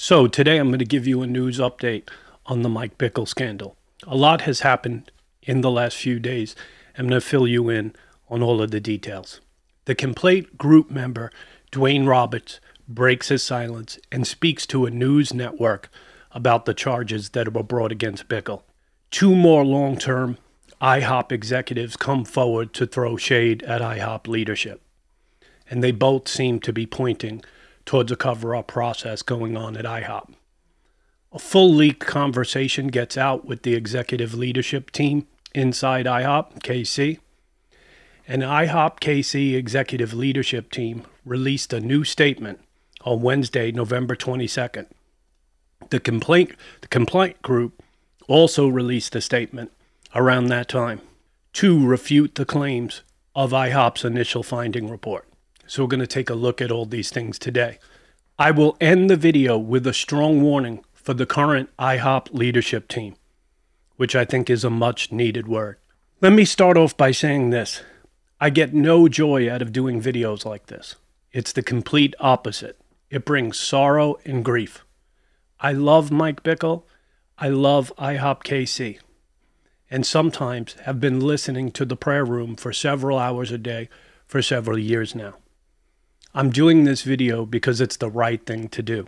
So today I'm going to give you a news update on the Mike Bickle scandal. A lot has happened in the last few days. I'm going to fill you in on all of the details. The complaint group member, Dwayne Roberts, breaks his silence and speaks to a news network about the charges that were brought against Bickle. Two more long-term IHOP executives come forward to throw shade at IHOP leadership, and they both seem to be pointing towards a cover-up process going on at IHOP. A full leaked conversation gets out with the executive leadership team inside IHOPKC, and IHOPKC executive leadership team released a new statement on Wednesday, November 22nd. The complaint group also released a statement around that time to refute the claims of IHOP's initial finding report. So we're going to take a look at all these things today. I will end the video with a strong warning for the current IHOP leadership team, which I think is a much needed word. Let me start off by saying this. I get no joy out of doing videos like this. It's the complete opposite. It brings sorrow and grief. I love Mike Bickle. I love IHOPKC, and sometimes have been listening to the prayer room for several hours a day for several years now. I'm doing this video because it's the right thing to do.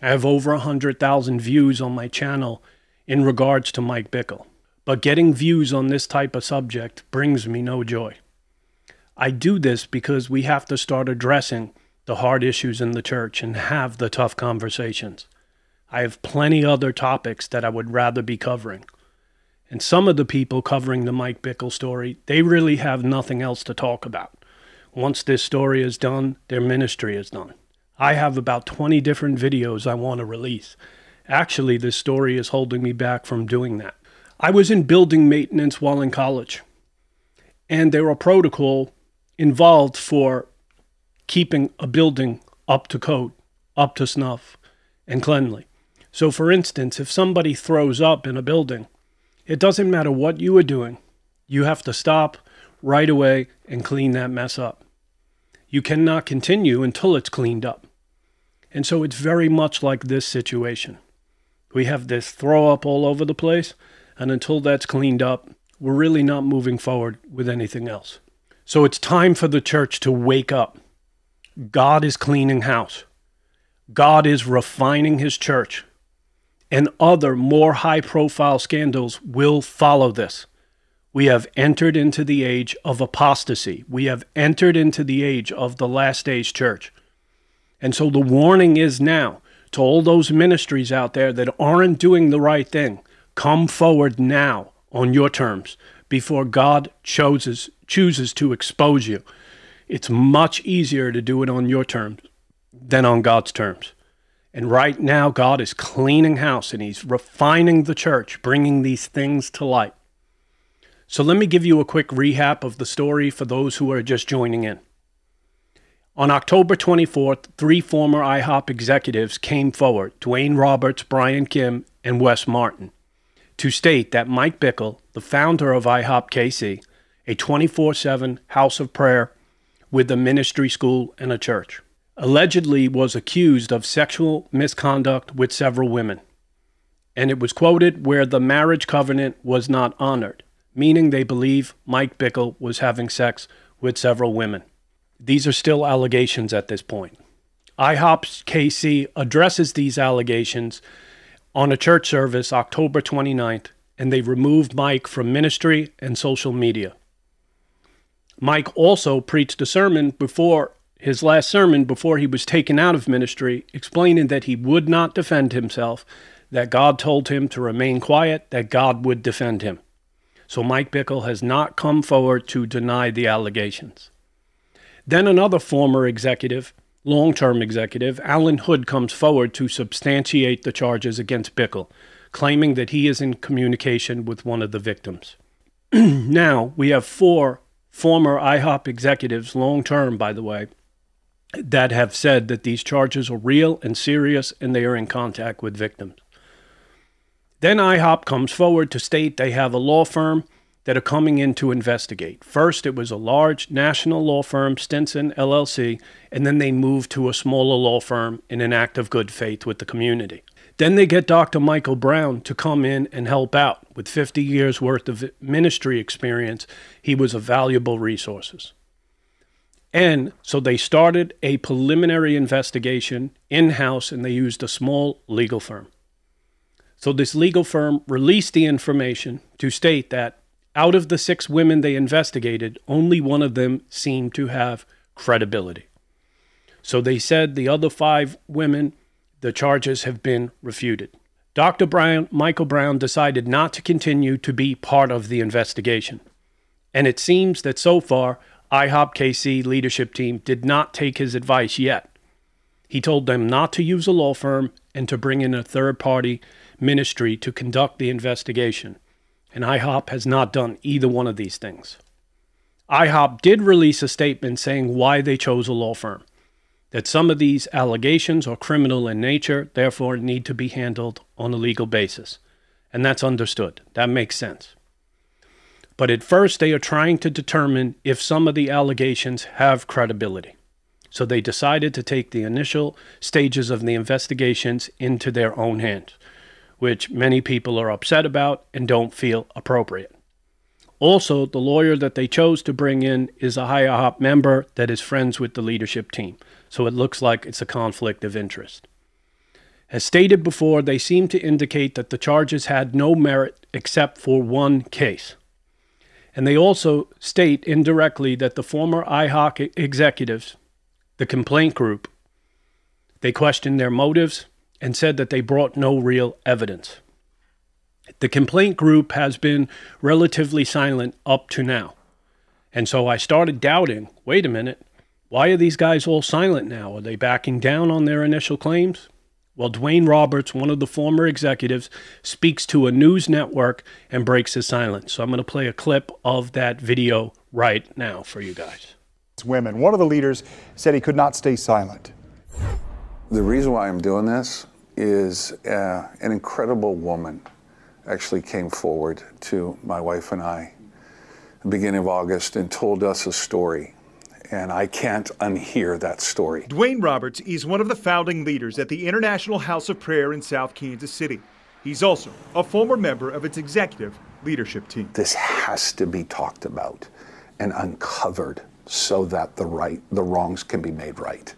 I have over 100,000 views on my channel in regards to Mike Bickle, but getting views on this type of subject brings me no joy. I do this because we have to start addressing the hard issues in the church and have the tough conversations. I have plenty other topics that I would rather be covering. And some of the people covering the Mike Bickle story, they really have nothing else to talk about. Once this story is done, their ministry is done. I have about 20 different videos I want to release. Actually, this story is holding me back from doing that. I was in building maintenance while in college, and there were protocols involved for keeping a building up to code, up to snuff, and cleanly. So for instance, if somebody throws up in a building, it doesn't matter what you are doing, you have to stop right away and clean that mess up. You cannot continue until it's cleaned up. And so it's very much like this situation. We have this throw up all over the place, and until that's cleaned up, we're really not moving forward with anything else. So it's time for the church to wake up. God is cleaning house. God is refining his church. And other more high-profile scandals will follow this. We have entered into the age of apostasy. We have entered into the age of the last days church. And so the warning is now to all those ministries out there that aren't doing the right thing, come forward now on your terms before God chooses to expose you. It's much easier to do it on your terms than on God's terms. And right now, God is cleaning house and he's refining the church, bringing these things to light. So let me give you a quick recap of the story for those who are just joining in. On October 24th, three former IHOP executives came forward, Dwayne Roberts, Brian Kim, and Wes Martin, to state that Mike Bickle, the founder of IHOPKC, a 24/7 house of prayer with a ministry school and a church, allegedly was accused of sexual misconduct with several women. And it was quoted where the marriage covenant was not honored, meaning they believe Mike Bickle was having sex with several women. These are still allegations at this point. IHOPKC addresses these allegations on a church service October 29th, and they removed Mike from ministry and social media. Mike also preached a sermon before his last sermon before he was taken out of ministry, explaining that he would not defend himself, that God told him to remain quiet, that God would defend him. So Mike Bickle has not come forward to deny the allegations. Then another former executive, long-term executive, Alan Hood, comes forward to substantiate the charges against Bickle, claiming that he is in communication with one of the victims. Now, we have four former IHOP executives, long-term by the way, that have said that these charges are real and serious and they are in contact with victims. Then IHOP comes forward to state they have a law firm that are coming in to investigate. First, it was a large national law firm, Stenson LLC, and then they moved to a smaller law firm in an act of good faith with the community. Then they get Dr. Michael Brown to come in and help out. With 50 years worth of ministry experience, he was a valuable resource. And so they started a preliminary investigation in-house, and they used a small legal firm. So this legal firm released the information to state that out of the 6 women they investigated, only one of them seemed to have credibility. So they said the other 5 women, the charges have been refuted. Dr. Michael Brown decided not to continue to be part of the investigation. And it seems that so far, IHOPKC leadership team did not take his advice yet. He told them not to use a law firm and to bring in a third-party ministry to conduct the investigation. And IHOP has not done either one of these things. IHOP did release a statement saying why they chose a law firm, that some of these allegations are criminal in nature, therefore need to be handled on a legal basis. And that's understood. That makes sense. But at first, they are trying to determine if some of the allegations have credibility. So they decided to take the initial stages of the investigations into their own hands, which many people are upset about and don't feel appropriate. Also, the lawyer that they chose to bring in is a IHOP member that is friends with the leadership team, so it looks like it's a conflict of interest. As stated before, they seem to indicate that the charges had no merit except for one case. And they also state indirectly that the former IHOP executives, the complaint group, they questioned their motives and said that they brought no real evidence. The complaint group has been relatively silent up to now. And so I started doubting, wait a minute, why are these guys all silent now? Are they backing down on their initial claims? Well, Dwayne Roberts, one of the former executives, speaks to a news network and breaks his silence. So I'm going to play a clip of that video right now for you guys. Women. One of the leaders said he could not stay silent. The reason why I'm doing this is an incredible woman actually came forward to my wife and I at the beginning of August and told us a story, and I can't unhear that story. Dwayne Roberts is one of the founding leaders at the International House of Prayer in South Kansas City. He's also a former member of its executive leadership team. This has to be talked about and uncovered so that the wrongs can be made right.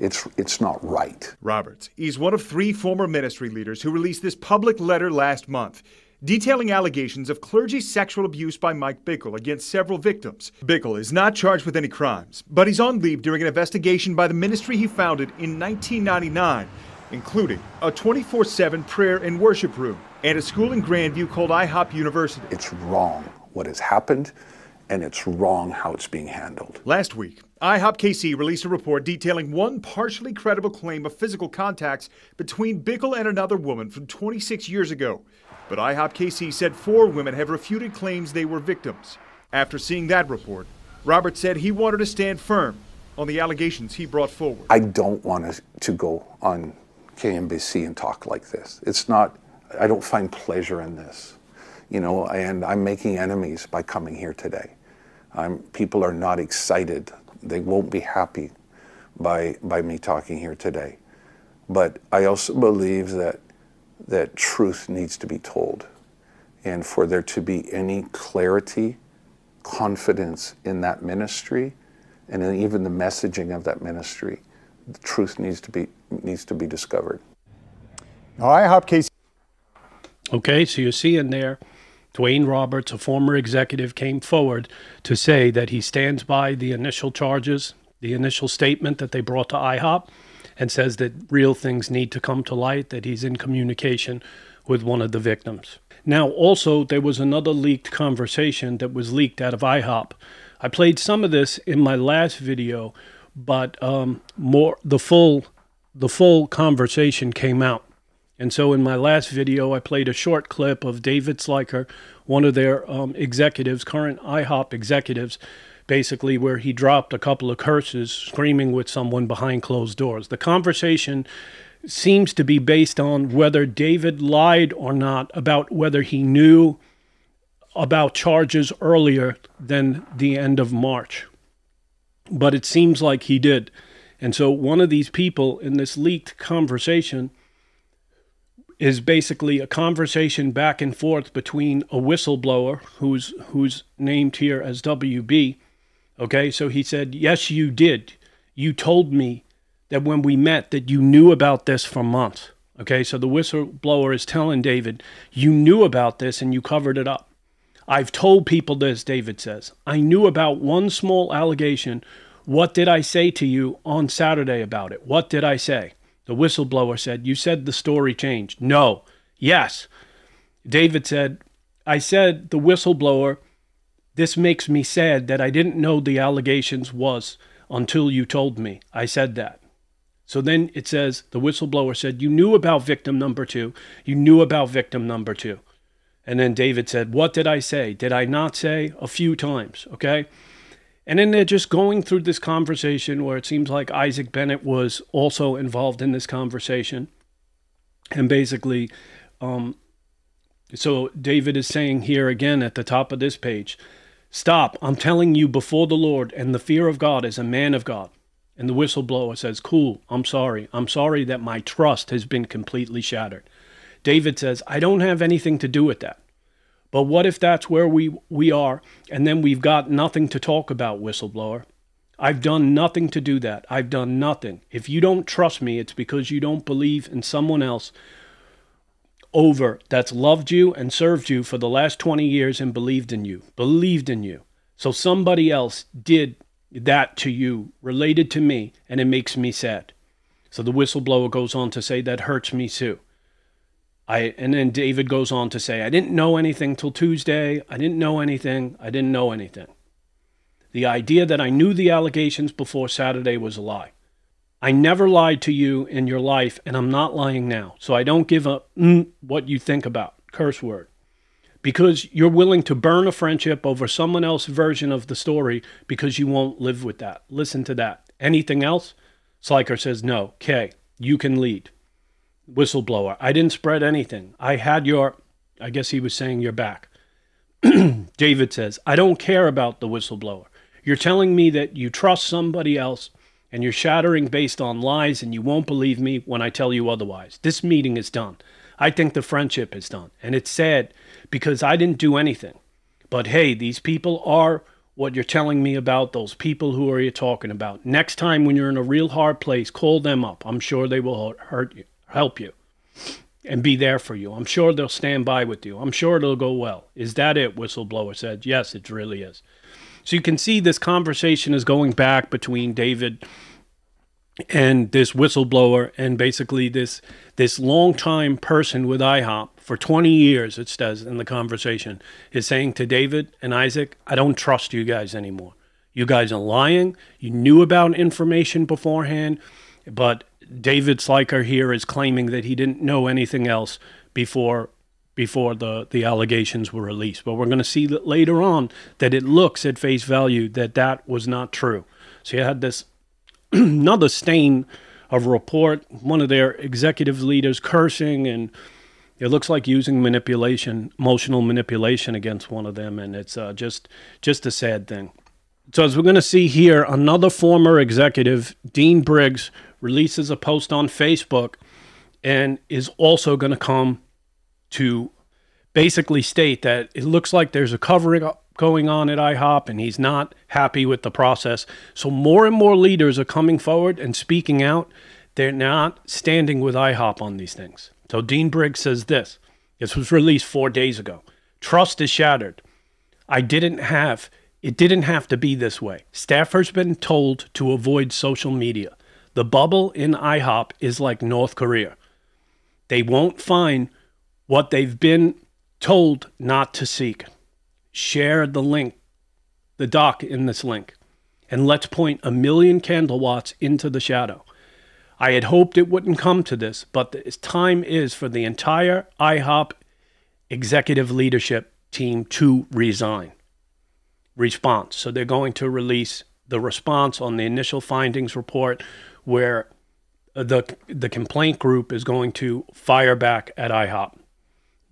It's not right. Roberts is one of 3 former ministry leaders who released this public letter last month detailing allegations of clergy sexual abuse by Mike Bickle against several victims. Bickle is not charged with any crimes, but he's on leave during an investigation by the ministry he founded in 1999, including a 24/7 prayer and worship room and a school in Grandview called IHOP University. It's wrong what has happened, and it's wrong how it's being handled. Last week, IHOPKC released a report detailing one partially credible claim of physical contacts between Bickle and another woman from 26 years ago. But IHOPKC said 4 women have refuted claims they were victims. After seeing that report, Roberts said he wanted to stand firm on the allegations he brought forward. I don't want to go on KMBC and talk like this. It's not, I don't find pleasure in this. You know, and I'm making enemies by coming here today. People are not excited. They won't be happy by me talking here today. But I also believe that truth needs to be told. And for there to be any clarity, confidence in that ministry, and in even the messaging of that ministry, the truth needs to be discovered. Now, IHOPKC. Okay, so you're seeing there, Dwayne Roberts, a former executive, came forward to say that he stands by the initial charges, the initial statement that they brought to IHOP, and says that real things need to come to light, that he's in communication with one of the victims. Now, also, there was another leaked conversation that was leaked out of IHOP. I played some of this in my last video, but the full conversation came out. And so in my last video, I played a short clip of David Sliker, one of their executives, current IHOP executives, basically where he dropped a couple of curses screaming with someone behind closed doors. The conversation seems to be based on whether David lied or not about whether he knew about charges earlier than the end of March. But it seems like he did. And so one of these people in this leaked conversation is basically a conversation back and forth between a whistleblower who's named here as WB. Okay, so he said, yes, you did. You told me that when we met that you knew about this for months. Okay, so the whistleblower is telling David, you knew about this and you covered it up. I've told people this, David says. I knew about one small allegation. What did I say to you on Saturday about it? What did I say? The whistleblower said, you said the story changed. No. Yes. David said, I said, the whistleblower, this makes me sad that I didn't know the allegations was until you told me. I said that. So then it says, the whistleblower said, you knew about victim number two. You knew about victim number two. And then David said, what did I say? Did I not say? A few times, okay? And then they're just going through this conversation where it seems like Isaac Bennett was also involved in this conversation. And basically, so David is saying here again at the top of this page, stop, I'm telling you before the Lord and the fear of God as a man of God. And the whistleblower says, cool, I'm sorry. I'm sorry that my trust has been completely shattered. David says, I don't have anything to do with that. But what if that's where we are, and then we've got nothing to talk about, whistleblower? I've done nothing to do that. I've done nothing. If you don't trust me, it's because you don't believe in someone else over that's loved you and served you for the last 20 years and believed in you. Believed in you. So somebody else did that to you, related to me, and it makes me sad. So the whistleblower goes on to say, that hurts me too. And then David goes on to say, I didn't know anything till Tuesday. I didn't know anything. I didn't know anything. The idea that I knew the allegations before Saturday was a lie. I never lied to you in your life, and I'm not lying now. So I don't give a what you think about, curse word. Because you're willing to burn a friendship over someone else's version of the story because you won't live with that. Listen to that. Anything else? Sliker says, no. Okay, you can lead. Whistleblower, I didn't spread anything. I had your, I guess he was saying your back. David says, I don't care about the whistleblower. You're telling me that you trust somebody else and you're shattering based on lies and you won't believe me when I tell you otherwise. This meeting is done. I think the friendship is done. And it's sad because I didn't do anything. But hey, these people are what you're telling me about, those people who are you talking about. Next time when you're in a real hard place, call them up. I'm sure they will hurt you. Help you and be there for you. I'm sure they'll stand by with you. I'm sure it'll go well. Is that it? Whistleblower said, yes, it really is. So you can see this conversation is going back between David and this whistleblower and basically this longtime person with IHOP for 20 years, it says in the conversation, is saying to David and Isaac, I don't trust you guys anymore. You guys are lying. You knew about information beforehand, but David Sliker here is claiming that he didn't know anything else before the allegations were released. But we're going to see that later on that it looks at face value that that was not true. So you had this another stain of report, one of their executive leaders cursing, and it looks like using manipulation, emotional manipulation against one of them, and it's just a sad thing. So as we're going to see here, another former executive, Dean Briggs, releases a post on Facebook and is also going to come to basically state that it looks like there's a covering up going on at IHOP and he's not happy with the process. So more and more leaders are coming forward and speaking out. They're not standing with IHOP on these things. So Dean Briggs says this. This was released 4 days ago. Trust is shattered. It didn't have to be this way. Staffers been told to avoid social media. The bubble in IHOP is like North Korea. They won't find what they've been told not to seek. Share the link, the doc in this link, and let's point 1 million candlewatts into the shadow. I had hoped it wouldn't come to this, but the time is for the entire IHOP executive leadership team to resign. Response. So they're going to release the response on the initial findings report where the complaint group is going to fire back at IHOP.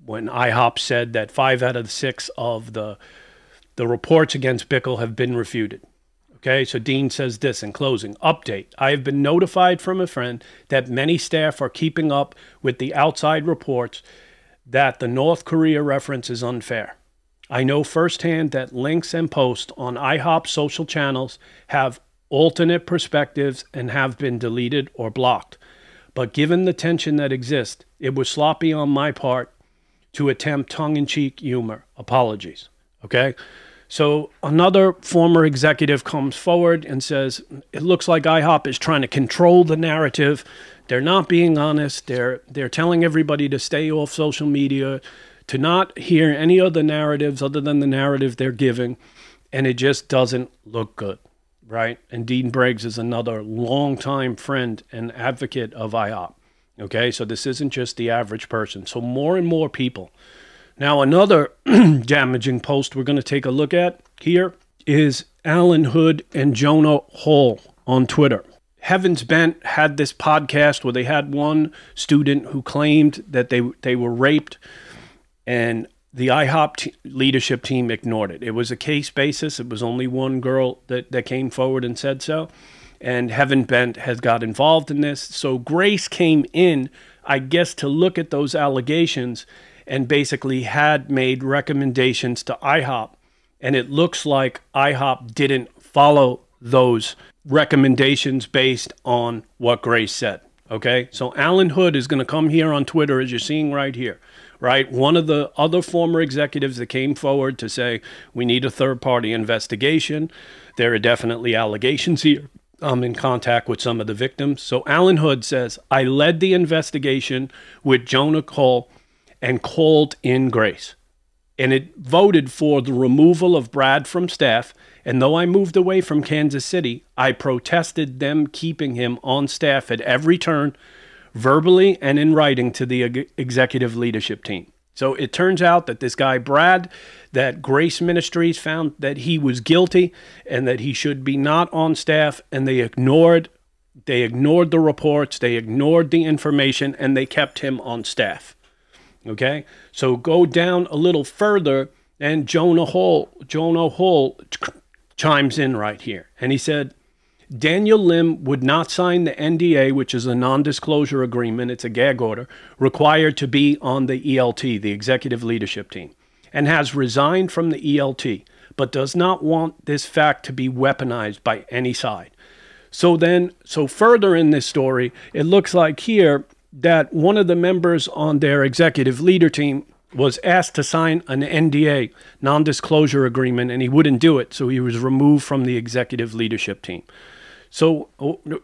when IHOP said that 5 out of 6 of the reports against Bickle have been refuted. Okay, so Dean says this in closing. Update. I have been notified from a friend that many staff are keeping up with the outside reports that the North Korea reference is unfair. I know firsthand that links and posts on IHOP's social channels have alternate perspectives and have been deleted or blocked. But given the tension that exists, it was sloppy on my part to attempt tongue-in-cheek humor. Apologies. Okay? So another former executive comes forward and says, it looks like IHOP is trying to control the narrative. They're not being honest. They're telling everybody to stay off social media, to not hear any other narratives other than the narrative they're giving, and it just doesn't look good, right? And Dean Briggs is another longtime friend and advocate of IHOP, okay? So this isn't just the average person. So more and more people. Now, another damaging post we're going to take a look at here is Alan Hood and Jonah Hall on Twitter. Heaven's Bent had this podcast where they had one student who claimed that they were raped, and the IHOP leadership team ignored it. It was a case basis. It was only one girl that came forward and said so. And Heaven's Bent has got involved in this. So Grace came in, I guess, to look at those allegations and basically had made recommendations to IHOP. And it looks like IHOP didn't follow those recommendations based on what Grace said. Okay, so Alan Hood is going to come here on Twitter, as you're seeing right here, right? One of the other former executives that came forward to say, we need a third-party investigation. There are definitely allegations here. I'm in contact with some of the victims. So Alan Hood says, I led the investigation with Jonah Cole and called in Grace. And it voted for the removal of Brad from staff. And though I moved away from Kansas City, I protested them keeping him on staff at every turn, verbally and in writing, to the executive leadership team. So it turns out that this guy, Brad, that Grace Ministries found that he was guilty and that he should be not on staff, and they ignored the reports, they ignored the information, and they kept him on staff. Okay? So go down a little further, and Jonah Hall chimes in right here. And he said, Daniel Lim would not sign the NDA, which is a non-disclosure agreement, it's a gag order, required to be on the ELT, the executive leadership team, and has resigned from the ELT, but does not want this fact to be weaponized by any side. So further in this story, it looks like here that one of the members on their executive leader team was asked to sign an NDA, non-disclosure agreement, and he wouldn't do it, so he was removed from the executive leadership team. So,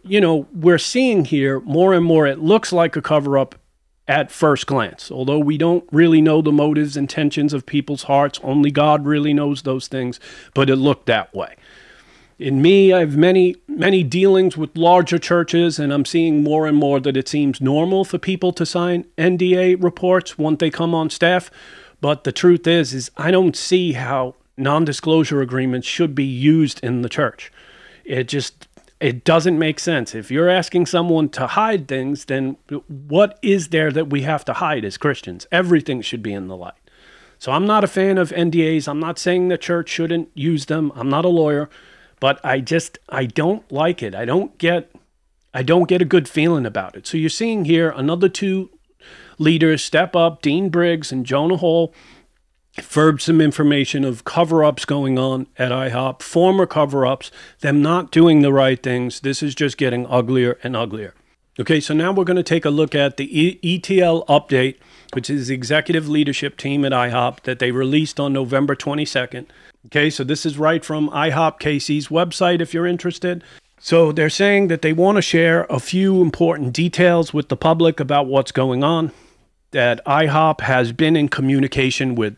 you know, we're seeing here more and more, it looks like a cover-up at first glance, although we don't really know the motives, intentions of people's hearts. Only God really knows those things, but it looked that way. In me, I have many, many dealings with larger churches, and I'm seeing more and more that it seems normal for people to sign NDA reports once they come on staff. But the truth is I don't see how non-disclosure agreements should be used in the church. It doesn't make sense. If you're asking someone to hide things, then what is there that we have to hide as Christians? Everything should be in the light. So I'm not a fan of NDAs. I'm not saying the church shouldn't use them. I'm not a lawyer. But I don't like it. I don't get a good feeling about it. So you're seeing here another two leaders step up, Dean Briggs and Jonah Hall, furb some information of cover-ups going on at IHOP, former cover-ups, them not doing the right things. This is just getting uglier and uglier. Okay, so now we're going to take a look at the ETL update, which is the executive leadership team at IHOP that they released on November 22nd. Okay, so this is right from IHOPKC's website if you're interested. So they're saying that they want to share a few important details with the public about what's going on, that IHOP has been in communication with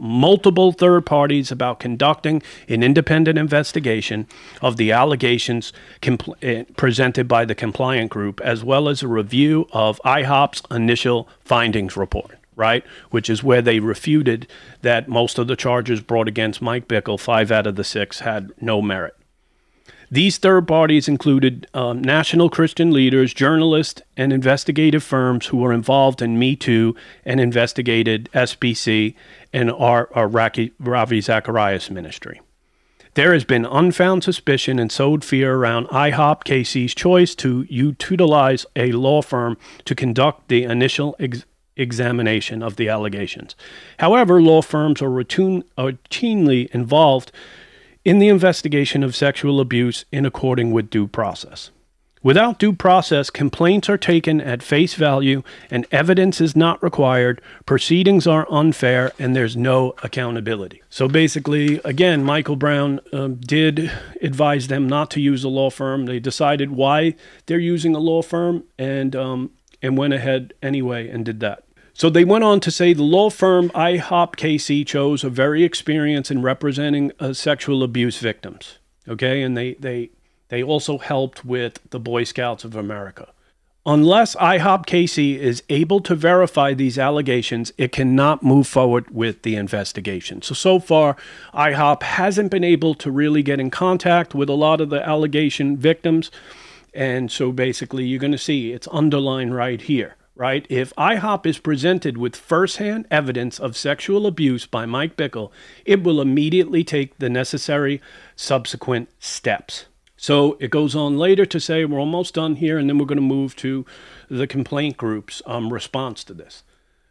multiple third parties about conducting an independent investigation of the allegations presented by the compliant group, as well as a review of IHOP's initial findings report. Right, which is where they refuted that most of the charges brought against Mike Bickle, 5 out of the 6, had no merit. These third parties included national Christian leaders, journalists, and investigative firms who were involved in Me Too and investigated SBC and our Ravi Zacharias ministry. There has been unfound suspicion and sowed fear around IHOPKC's choice to utilize a law firm to conduct the initial examination of the allegations. However, law firms are routinely involved in the investigation of sexual abuse in accordance with due process. Without due process, complaints are taken at face value and evidence is not required, proceedings are unfair, and there's no accountability. So basically, again, Michael Brown did advise them not to use a law firm. They decided why they're using a law firm and went ahead anyway and did that. So they went on to say the law firm IHOPKC chose a very experienced in representing sexual abuse victims, okay? And they also helped with the Boy Scouts of America. Unless IHOPKC is able to verify these allegations, it cannot move forward with the investigation. So far, IHOP hasn't been able to really get in contact with a lot of the allegation victims. And so basically, you're going to see it's underlined right here. Right? If IHOP is presented with firsthand evidence of sexual abuse by Mike Bickle, it will immediately take the necessary subsequent steps. So it goes on later to say we're almost done here, and then we're going to move to the complaint group's response to this.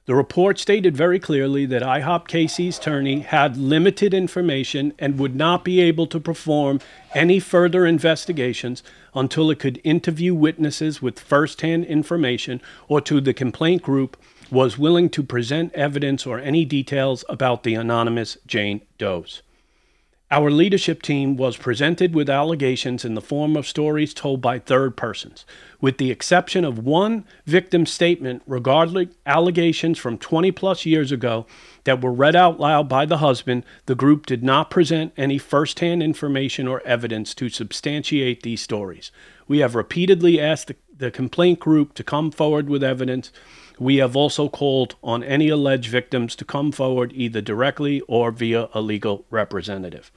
The report stated very clearly that IHOPKC's attorney had limited information and would not be able to perform any further investigations until it could interview witnesses with firsthand information or to the complaint group was willing to present evidence or any details about the anonymous Jane Does. Our leadership team was presented with allegations in the form of stories told by third persons. With the exception of one victim's statement regarding allegations from 20-plus years ago that were read out loud by the husband, the group did not present any firsthand information or evidence to substantiate these stories. We have repeatedly asked the complaint group to come forward with evidence. We have also called on any alleged victims to come forward either directly or via a legal representative.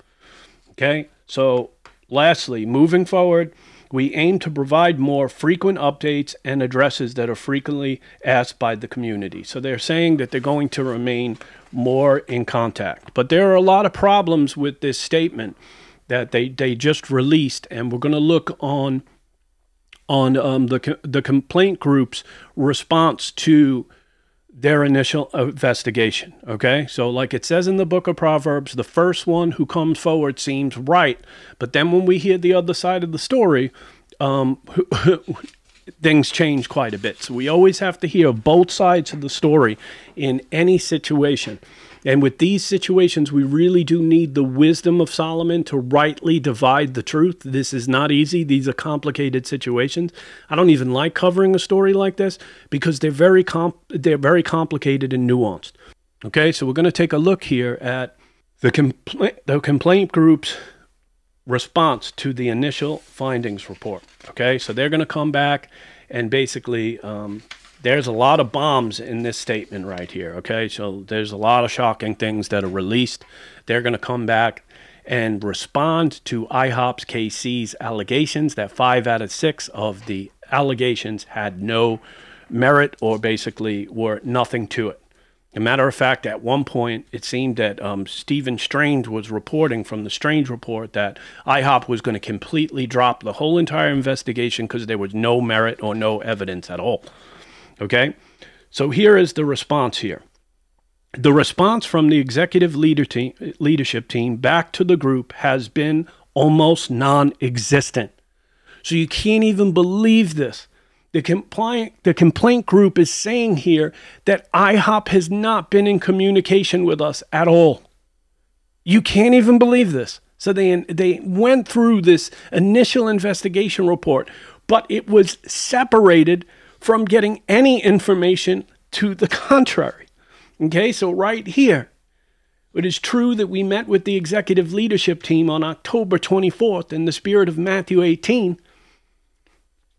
Okay, so lastly, moving forward, we aim to provide more frequent updates and addresses that are frequently asked by the community. So they're saying that they're going to remain more in contact. But there are a lot of problems with this statement that they just released, and we're going to look on the complaint group's response to their initial investigation, okay? So like it says in the book of Proverbs, the first one who comes forward seems right, but then when we hear the other side of the story, things change quite a bit. So we always have to hear both sides of the story in any situation. And with these situations, we really do need the wisdom of Solomon to rightly divide the truth. This is not easy. These are complicated situations. I don't even like covering a story like this because they're very complicated and nuanced. Okay, so we're going to take a look here at the complaint group's response to the initial findings report. Okay, so they're going to come back and basically... there's a lot of bombs in this statement right here, okay? So there's a lot of shocking things that are released. They're going to come back and respond to IHOPKC's allegations that 5 out of 6 of the allegations had no merit or basically were nothing to it. As a matter of fact, at one point, it seemed that Stephen Strange was reporting from the Strange Report that IHOP was going to completely drop the whole entire investigation because there was no merit or no evidence at all. Okay, so here is the response here. The response from the executive leadership team back to the group has been almost non-existent. So you can't even believe this. The complaint group is saying here that IHOP has not been in communication with us at all. You can't even believe this. So they went through this initial investigation report, but it was separated from getting any information to the contrary. Okay, so right here, it is true that we met with the executive leadership team on October 24th in the spirit of Matthew 18.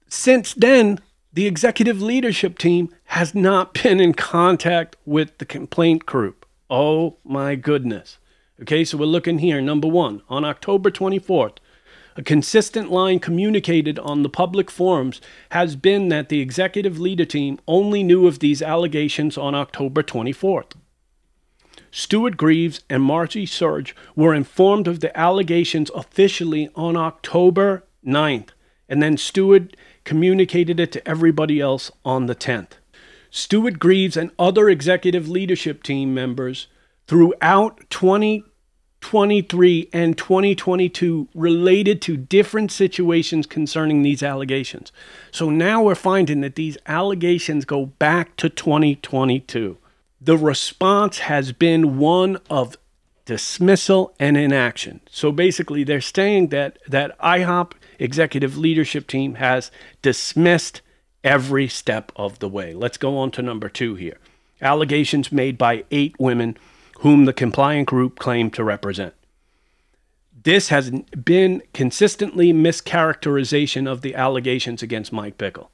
Since then, the executive leadership team has not been in contact with the complaint group. Oh my goodness. Okay, so we're looking here. Number 1, on October 24th, A consistent line communicated on the public forums has been that the executive leader team only knew of these allegations on October 24th. Stuart Greaves and Margie Surge were informed of the allegations officially on October 9th, and then Stuart communicated it to everybody else on the 10th. Stuart Greaves and other executive leadership team members throughout 2023 and 2022 related to different situations concerning these allegations. So now we're finding that these allegations go back to 2022. The response has been one of dismissal and inaction. So basically they're saying that IHOP executive leadership team has dismissed every step of the way. Let's go on to number 2 here. Allegations made by 8 women whom the compliant group claimed to represent. This has been consistently mischaracterization of the allegations against Mike Bickle.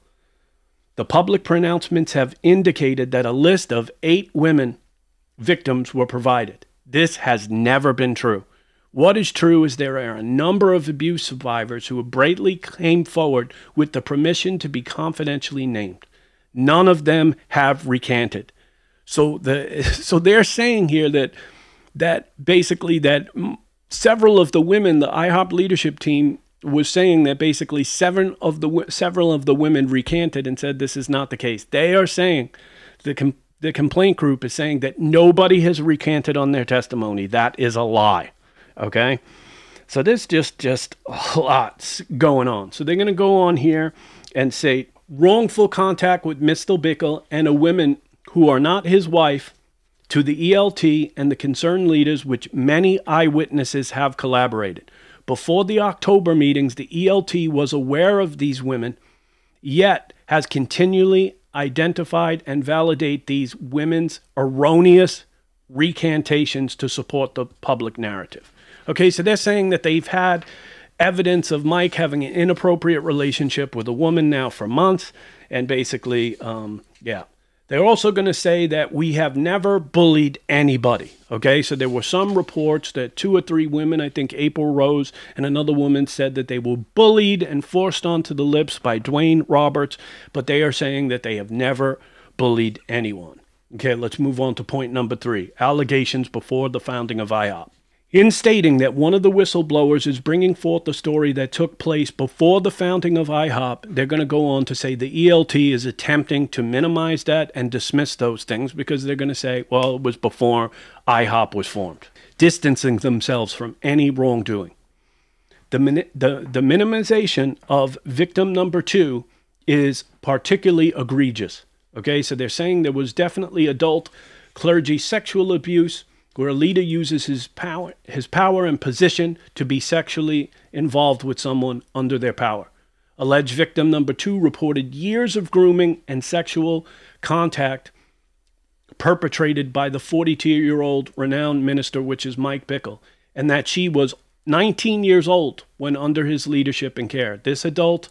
The public pronouncements have indicated that a list of 8 women victims were provided. This has never been true. What is true is there are a number of abuse survivors who bravely came forward with the permission to be confidentially named. None of them have recanted. So they're saying here that basically that several of the women, the IHOP leadership team was saying that basically several of the women recanted and said this is not the case. They are saying the complaint group is saying that nobody has recanted on their testimony. That is a lie. Okay, so there's just lots going on. So they're going to go on here and say wrongful contact with Mr. Bickle and a woman who are not his wife to the ELT and the concerned leaders, which many eyewitnesses have collaborated. Before the October meetings, the ELT was aware of these women, yet has continually identified and validate these women's erroneous recantations to support the public narrative. Okay, so they're saying that they've had evidence of Mike having an inappropriate relationship with a woman now for months. And basically, they're also going to say that we have never bullied anybody. Okay, so there were some reports that 2 or 3 women, I think April Rose and another woman, said that they were bullied and forced onto the lips by Dwayne Roberts. But they are saying that they have never bullied anyone. Okay, let's move on to point number 3, allegations before the founding of IHOP. In stating that one of the whistleblowers is bringing forth the story that took place before the founding of IHOP, they're going to go on to say the ELT is attempting to minimize that and dismiss those things because they're going to say, well, it was before IHOP was formed, distancing themselves from any wrongdoing. The minimization of victim number 2 is particularly egregious. Okay, so they're saying there was definitely adult clergy sexual abuse, where a leader uses his power and position to be sexually involved with someone under their power. Alleged victim number 2 reported years of grooming and sexual contact perpetrated by the 42-year-old renowned minister, which is Mike Bickle, and that she was 19 years old when under his leadership and care. This adult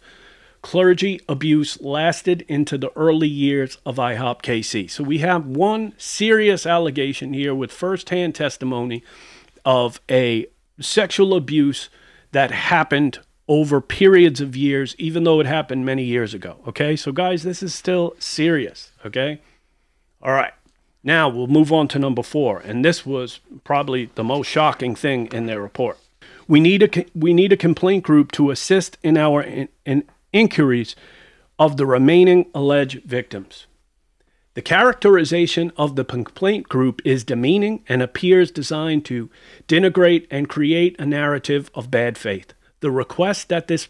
clergy abuse lasted into the early years of IHOPKC. So we have one serious allegation here with firsthand testimony of a sexual abuse that happened over periods of years, even though it happened many years ago. Okay, so guys, this is still serious. Okay, all right. Now we'll move on to number 4, and this was probably the most shocking thing in their report. We need a complaint group to assist in our inquiries of the remaining alleged victims. The characterization of the complaint group is demeaning and appears designed to denigrate and create a narrative of bad faith. The request that this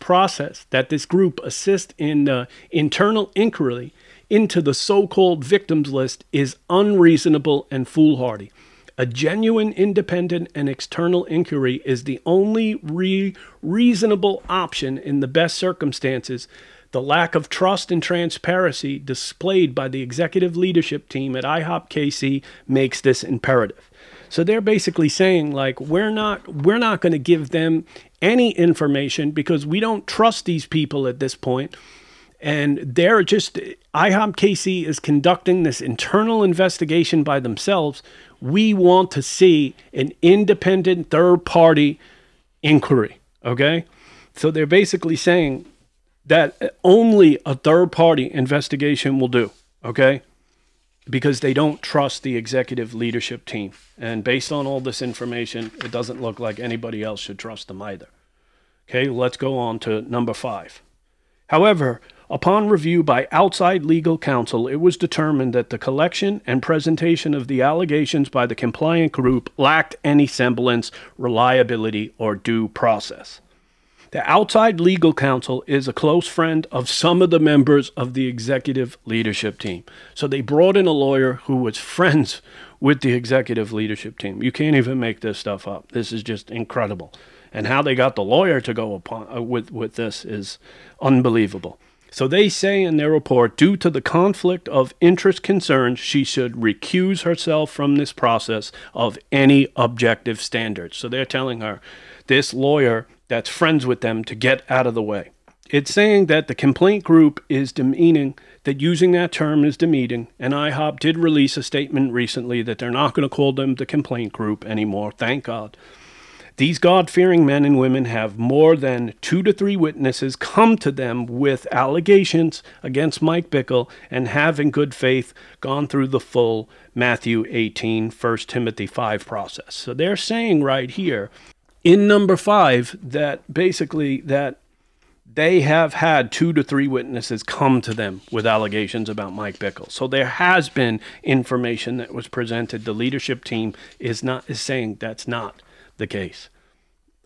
group assist in the internal inquiry into the so-called victims list is unreasonable and foolhardy. A genuine, independent, and external inquiry is the only reasonable option in the best circumstances. The lack of trust and transparency displayed by the executive leadership team at IHOPKC makes this imperative. So they're basically saying, like, we're not going to give them any information because we don't trust these people at this point. And they're just, IHOPKC is conducting this internal investigation by themselves. We want to see an independent third-party inquiry, okay? So they're basically saying that only a third-party investigation will do, okay? Because they don't trust the executive leadership team. And based on all this information, it doesn't look like anybody else should trust them either. Okay, let's go on to number 5. However, upon review by outside legal counsel, it was determined that the collection and presentation of the allegations by the compliant group lacked any semblance, reliability, or due process. The outside legal counsel is a close friend of some of the members of the executive leadership team. So they brought in a lawyer who was friends with the executive leadership team. You can't even make this stuff up. This is just incredible. And how they got the lawyer to go upon with this is unbelievable. So they say in their report, due to the conflict of interest concerns, she should recuse herself from this process of any objective standards. So they're telling her, this lawyer that's friends with them, to get out of the way. It's saying that the complaint group is demeaning, that using that term is demeaning, and IHOP did release a statement recently that they're not going to call them the complaint group anymore, thank God. These God-fearing men and women have more than 2 to 3 witnesses come to them with allegations against Mike Bickle and have in good faith gone through the full Matthew 18, 1 Timothy 5 process. So they're saying right here, in number 5, that basically that they have had 2 to 3 witnesses come to them with allegations about Mike Bickle. So there has been information that was presented. The leadership team is saying that's not the case.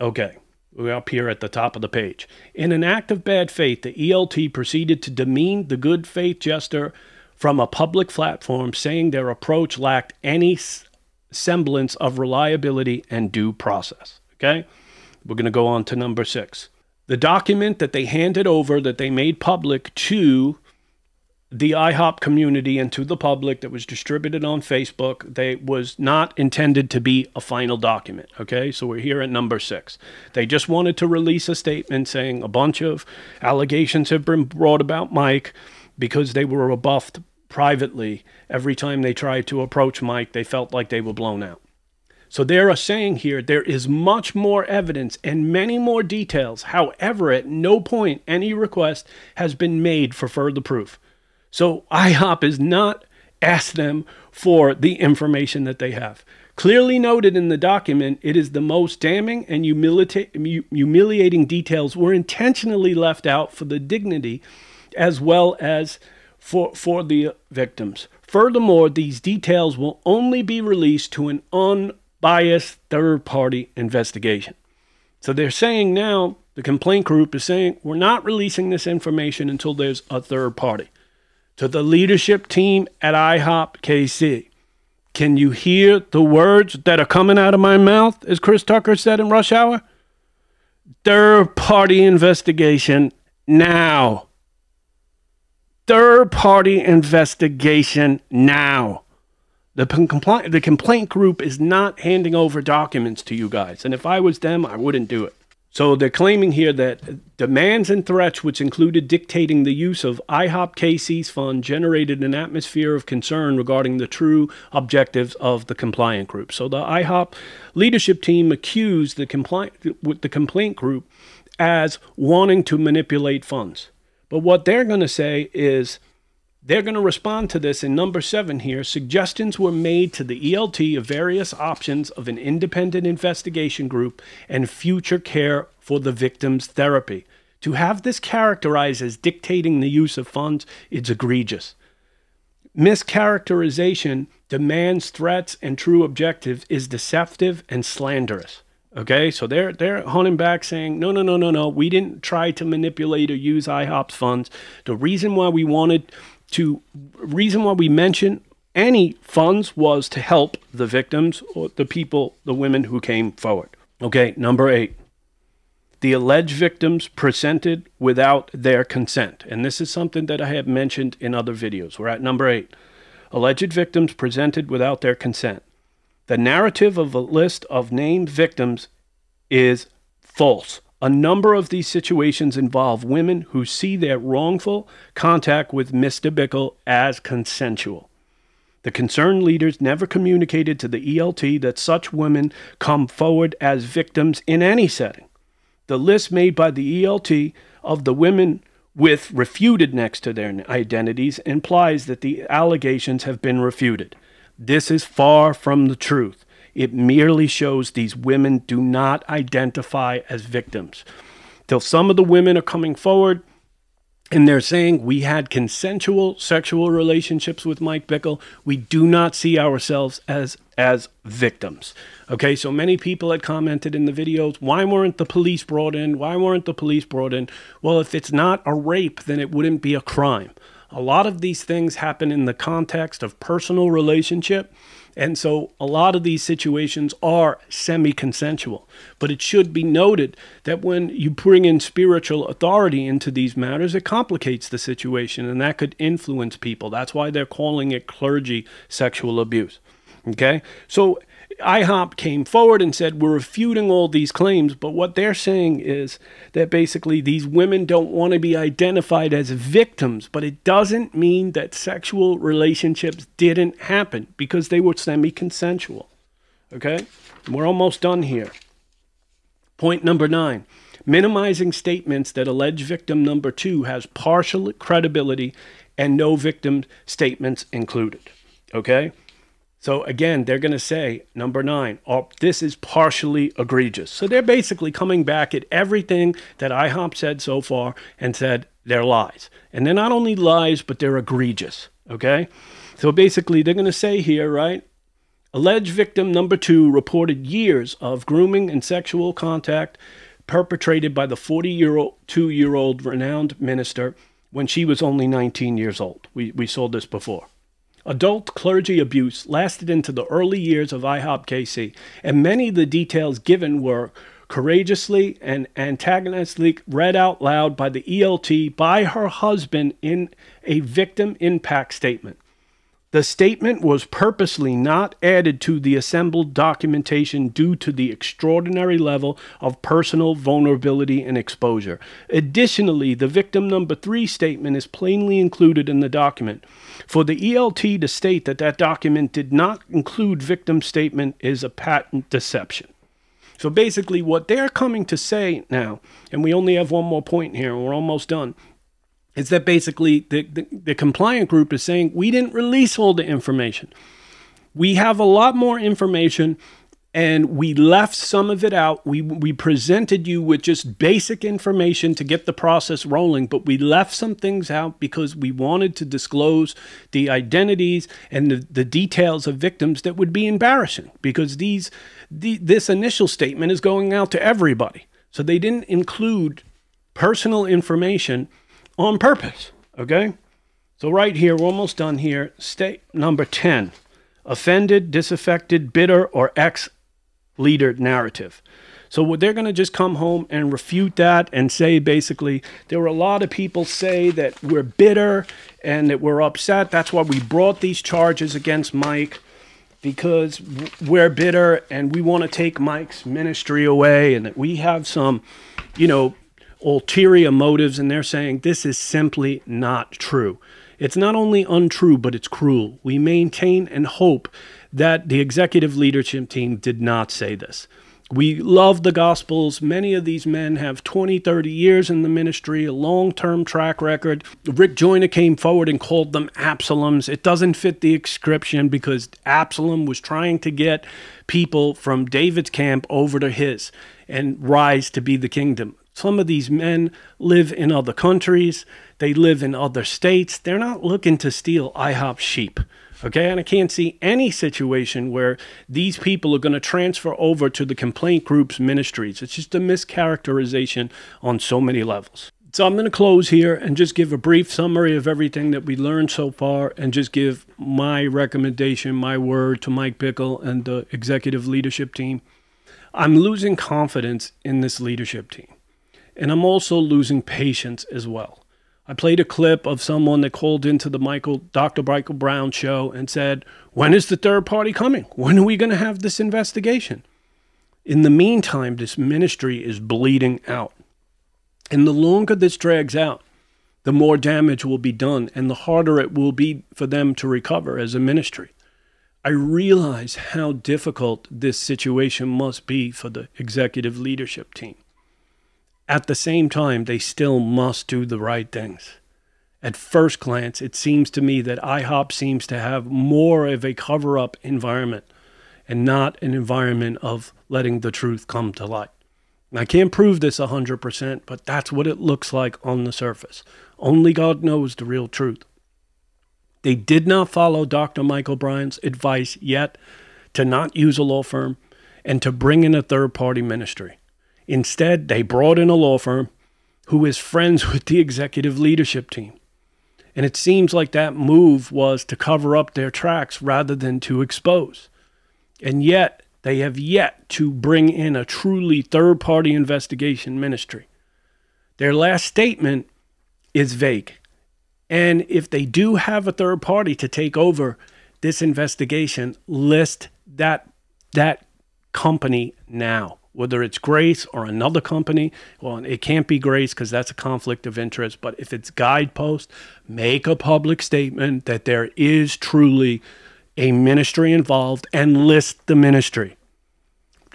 Okay, we're up here at the top of the page. In an act of bad faith, the ELT proceeded to demean the good faith jester from a public platform, saying their approach lacked any semblance of reliability and due process. Okay, we're going to go on to number 6. The document that they handed over, that they made public to the IHOP community and to the public, that was distributed on Facebook, that was not intended to be a final document. Okay, so we're here at number 6. They just wanted to release a statement saying a bunch of allegations have been brought about Mike, because they were rebuffed privately. Every time they tried to approach Mike, they felt like they were blown out. So they are saying here, there is much more evidence and many more details. However, at no point any request has been made for further proof. So IHOP has not asked them for the information that they have. Clearly noted in the document, it is the most damning and humiliating details were intentionally left out for the dignity as well as for the victims. Furthermore, these details will only be released to an unbiased third-party investigation. So they're saying now, the complaint group is saying, we're not releasing this information until there's a third party. To the leadership team at IHOPKC, can you hear the words that are coming out of my mouth, as Chris Tucker said in Rush Hour? Third-party investigation now. Third-party investigation now. The complaint group is not handing over documents to you guys. And if I was them, I wouldn't do it. So they're claiming here that demands and threats, which included dictating the use of IHOPKC's fund, generated an atmosphere of concern regarding the true objectives of the compliant group. So the IHOP leadership team accused the complaint group as wanting to manipulate funds. But what they're going to say is, they're going to respond to this in number 7 here. Suggestions were made to the ELT of various options of an independent investigation group and future care for the victims' therapy. To have this characterized as dictating the use of funds is egregious. Mischaracterization, demands, threats, and true objectives is deceptive and slanderous. Okay, so they're hunting back saying, no, we didn't try to manipulate or use IHOP's funds. The reason why we mentioned any funds was to help the victims, or the women who came forward. Okay, number 8. The alleged victims presented without their consent. And this is something that I have mentioned in other videos. We're at number 8. Alleged victims presented without their consent. The narrative of a list of named victims is false. A number of these situations involve women who see their wrongful contact with Mr. Bickle as consensual. The concerned leaders never communicated to the ELT that such women come forward as victims in any setting. the list made by the ELT of the women with refuted next to their identities implies that the allegations have been refuted. This is far from the truth. It merely shows these women do not identify as victims. Till some of the women are coming forward and they're saying, we had consensual sexual relationships with Mike Bickle. We do not see ourselves as victims. Okay, so many people had commented in the videos, why weren't the police brought in? Why weren't the police brought in? Well, if it's not a rape, then it wouldn't be a crime. A lot of these things happen in the context of personal relationship. And so a lot of these situations are semi-consensual. But it should be noted that when you bring in spiritual authority into these matters, it complicates the situation, and that could influence people. That's why they're calling it clergy sexual abuse. Okay? So IHOP came forward and said, we're refuting all these claims, but what they're saying is that basically these women don't want to be identified as victims, but it doesn't mean that sexual relationships didn't happen because they were semi-consensual. Okay? And we're almost done here. Point number 9. Minimizing statements that allege victim number 2 has partial credibility and no victim statements included. Okay? So again, they're going to say, number 9, oh, this is partially egregious. So they're basically coming back at everything that IHOP said so far and said they're lies. And they're not only lies, but they're egregious, okay? So basically, they're going to say here, right, alleged victim number 2 reported years of grooming and sexual contact perpetrated by the 42-year-old renowned minister when she was only 19 years old. We saw this before. Adult clergy abuse lasted into the early years of IHOPKC, and many of the details given were courageously and antagonistically read out loud by the ELT by her husband in a victim impact statement. The statement was purposely not added to the assembled documentation due to the extraordinary level of personal vulnerability and exposure. Additionally, the victim number 3 statement is plainly included in the document. For the ELT to state that that document did not include victim statement is a patent deception. So basically what they're coming to say now, and we only have one more point here, and we're almost done, is that basically the compliant group is saying, we didn't release all the information. We have a lot more information, and we left some of it out. We presented you with just basic information to get the process rolling, but we left some things out because we wanted to disclose the identities and the details of victims that would be embarrassing, because this initial statement is going out to everybody. So they didn't include personal information on purpose, okay? So right here, we're almost done here. State number 10, offended, disaffected, bitter, or ex-leader narrative. So they're going to just come home and refute that and say, basically, there were a lot of people say that we're bitter and that we're upset. That's why we brought these charges against Mike, because we're bitter and we want to take Mike's ministry away, and that we have some, you know, ulterior motives, and they're saying this is simply not true. It's not only untrue, but it's cruel. We maintain and hope that the executive leadership team did not say this. We love the Gospels. Many of these men have 20, 30 years in the ministry, a long-term track record. Rick Joyner came forward and called them Absaloms. It doesn't fit the description because Absalom was trying to get people from David's camp over to his and rise to be the kingdom. Some of these men live in other countries. They live in other states. They're not looking to steal IHOP sheep, okay? And I can't see any situation where these people are going to transfer over to the complaint group's ministries. It's just a mischaracterization on so many levels. So I'm going to close here and just give a brief summary of everything that we learned so far and just give my recommendation, my word to Mike Bickle and the executive leadership team. I'm losing confidence in this leadership team. And I'm also losing patience as well. I played a clip of someone that called into the Dr. Michael Brown show and said, when is the third party coming? When are we going to have this investigation? In the meantime, this ministry is bleeding out. And the longer this drags out, the more damage will be done and the harder it will be for them to recover as a ministry. I realize how difficult this situation must be for the executive leadership team. At the same time, they still must do the right things. At first glance, it seems to me that IHOP seems to have more of a cover-up environment and not an environment of letting the truth come to light. And I can't prove this 100%, but that's what it looks like on the surface. Only God knows the real truth. They did not follow Dr. Michael Brown's advice yet to not use a law firm and to bring in a third-party ministry. Instead, they brought in a law firm who is friends with the executive leadership team. And it seems like that move was to cover up their tracks rather than to expose. And yet, they have yet to bring in a truly third-party investigation ministry. Their last statement is vague. And if they do have a third party to take over this investigation, list that company now. Whether it's Grace or another company, well, it can't be Grace because that's a conflict of interest. But if it's Guidepost, make a public statement that there is truly a ministry involved and list the ministry.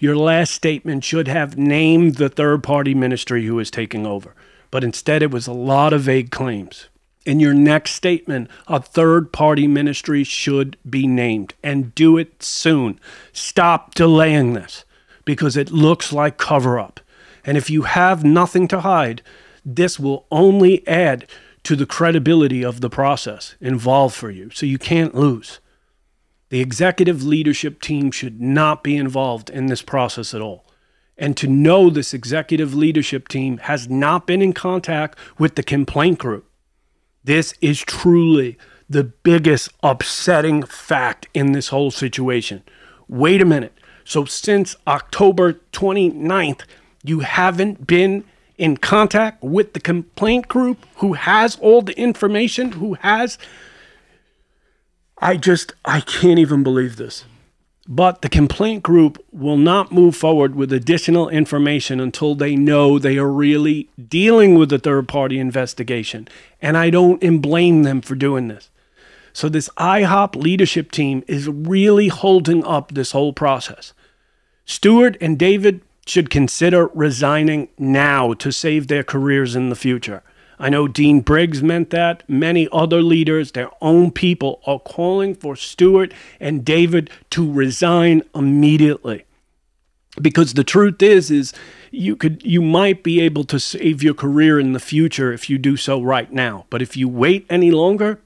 Your last statement should have named the third-party ministry who is taking over. But instead, it was a lot of vague claims. In your next statement, a third-party ministry should be named, and do it soon. Stop delaying this, because it looks like cover-up. And if you have nothing to hide, this will only add to the credibility of the process involved for you, so you can't lose. The executive leadership team should not be involved in this process at all. And to know this executive leadership team has not been in contact with the complaint group. This is truly the biggest upsetting fact in this whole situation. Wait a minute. So since October 29th, you haven't been in contact with the complaint group who has all the information, who has... I can't even believe this. But the complaint group will not move forward with additional information until they know they are really dealing with a third-party investigation. And I don't blame them for doing this. So this IHOP leadership team is really holding up this whole process. Stuart and David should consider resigning now to save their careers in the future. I know Dean Briggs meant that. Many other leaders, their own people, are calling for Stuart and David to resign immediately. Because the truth is you might be able to save your career in the future if you do so right now. But if you wait any longer...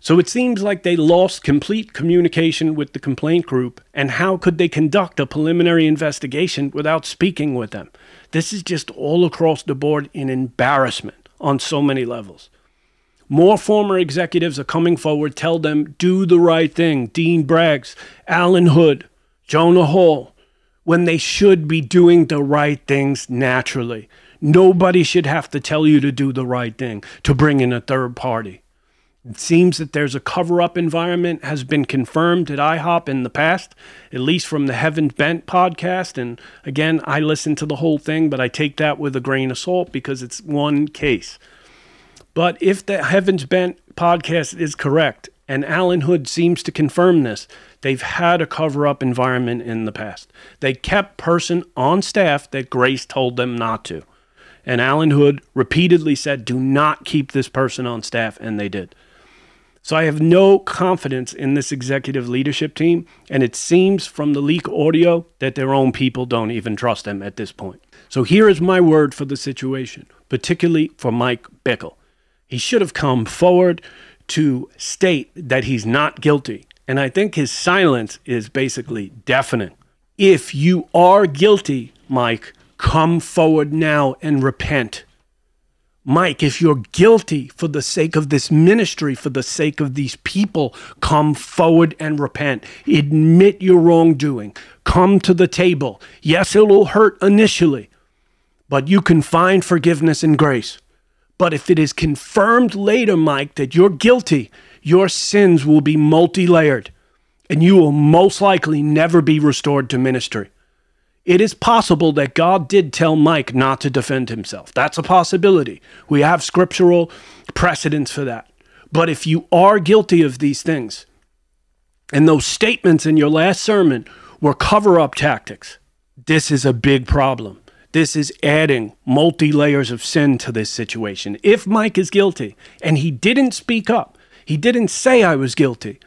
So it seems like they lost complete communication with the complaint group, and how could they conduct a preliminary investigation without speaking with them? This is just all across the board an embarrassment on so many levels. More former executives are coming forward. Tell them, do the right thing. Dean Briggs, Alan Hood, Jonah Hall, when they should be doing the right things naturally. Nobody should have to tell you to do the right thing, to bring in a third party. It seems that there's a cover-up environment has been confirmed at IHOP in the past, at least from the Heaven's Bent podcast. And again, I listen to the whole thing, but I take that with a grain of salt because it's one case. But if the Heaven's Bent podcast is correct, and Alan Hood seems to confirm this, they've had a cover-up environment in the past. They kept person on staff that Grace told them not to. And Alan Hood repeatedly said, do not keep this person on staff, and they did. So I have no confidence in this executive leadership team, and it seems from the leak audio that their own people don't even trust them at this point. So here is my word for the situation, particularly for Mike Bickle. He should have come forward to state that he's not guilty, and I think his silence is basically deafening. If you are guilty, Mike, come forward now and repent. Mike, if you're guilty for the sake of this ministry, for the sake of these people, come forward and repent. Admit your wrongdoing. Come to the table. Yes, it'll hurt initially, but you can find forgiveness and grace. But if it is confirmed later, Mike, that you're guilty, your sins will be multi-layered, and you will most likely never be restored to ministry. It is possible that God did tell Mike not to defend himself. That's a possibility. We have scriptural precedents for that. But if you are guilty of these things, and those statements in your last sermon were cover-up tactics, this is a big problem. This is adding multi-layers of sin to this situation. If Mike is guilty and he didn't speak up, he didn't say I was guilty,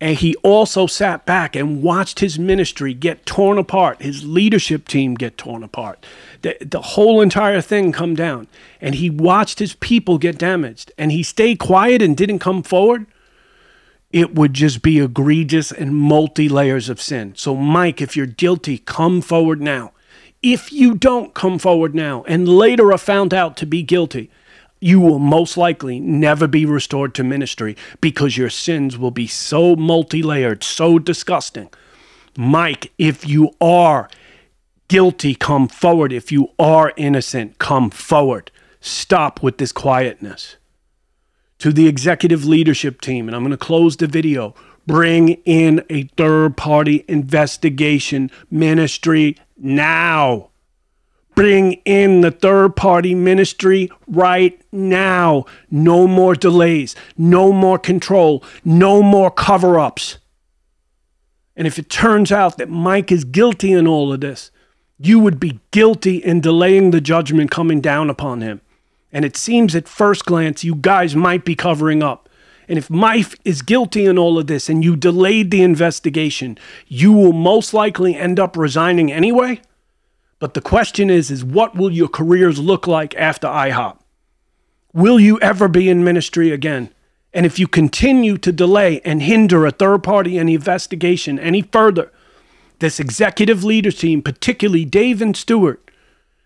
and he also sat back and watched his ministry get torn apart, his leadership team get torn apart, the whole entire thing come down, and he watched his people get damaged, and he stayed quiet and didn't come forward, it would just be egregious and multi-layers of sin. So Mike, if you're guilty, come forward now. If you don't come forward now and later are found out to be guilty, you will most likely never be restored to ministry because your sins will be so multi-layered, so disgusting. Mike, if you are guilty, come forward. If you are innocent, come forward. Stop with this quietness. To the executive leadership team, and I'm going to close the video, bring in a third-party investigation ministry now. Bring in the third-party ministry right now. No more delays. No more control. No more cover-ups. And if it turns out that Mike is guilty in all of this, you would be guilty in delaying the judgment coming down upon him. And it seems at first glance you guys might be covering up. And if Mike is guilty in all of this and you delayed the investigation, you will most likely end up resigning anyway. But the question is what will your careers look like after IHOP? Will you ever be in ministry again? And if you continue to delay and hinder a third party and investigation any further, this executive leadership team, particularly Dave and Stuart,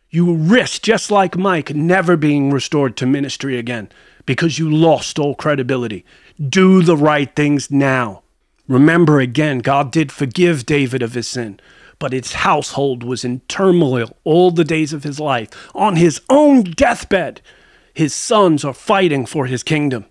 you risk, just like Mike, never being restored to ministry again because you lost all credibility. Do the right things now. Remember again, God did forgive David of his sin, but his household was in turmoil all the days of his life. On his own deathbed, his sons are fighting for his kingdom.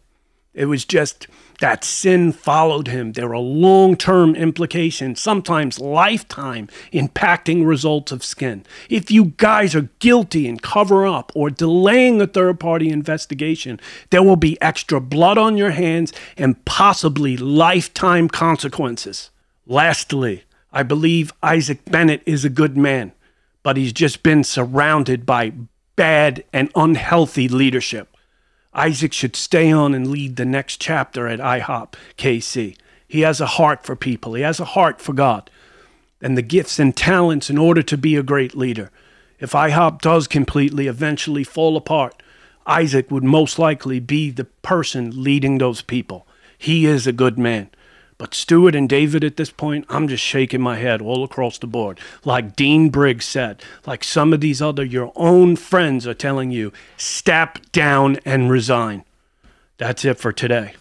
It was just that sin followed him. There are long-term implications, sometimes lifetime impacting results of sin. If you guys are guilty and cover up or delaying a third-party investigation, there will be extra blood on your hands and possibly lifetime consequences. Lastly, I believe Isaac Bennett is a good man, but he's just been surrounded by bad and unhealthy leadership. Isaac should stay on and lead the next chapter at IHOPKC. He has a heart for people. He has a heart for God and the gifts and talents in order to be a great leader. If IHOP does completely eventually fall apart, Isaac would most likely be the person leading those people. He is a good man. But Stuart and David at this point, I'm just shaking my head all across the board. Like Dean Briggs said, like some of these other, your own friends are telling you, step down and resign. That's it for today.